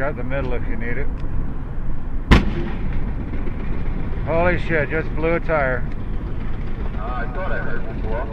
got the middle if you need it. Holy shit, just blew a tire. I thought I heard before.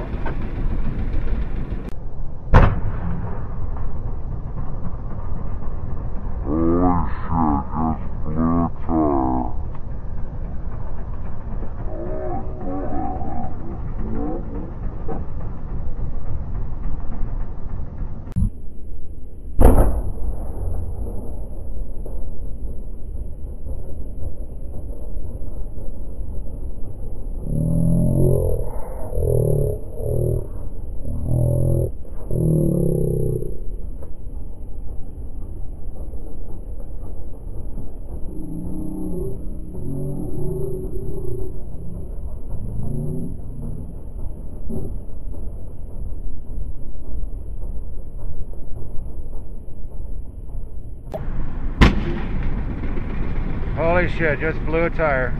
Holy shit, just blew a tire.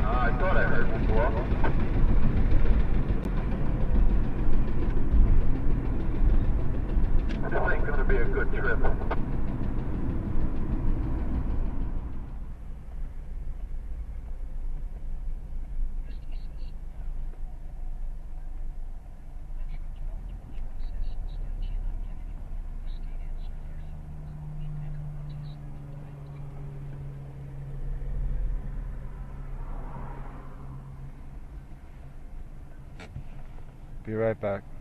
I thought I heard before. This ain't gonna be a good trip. Be right back.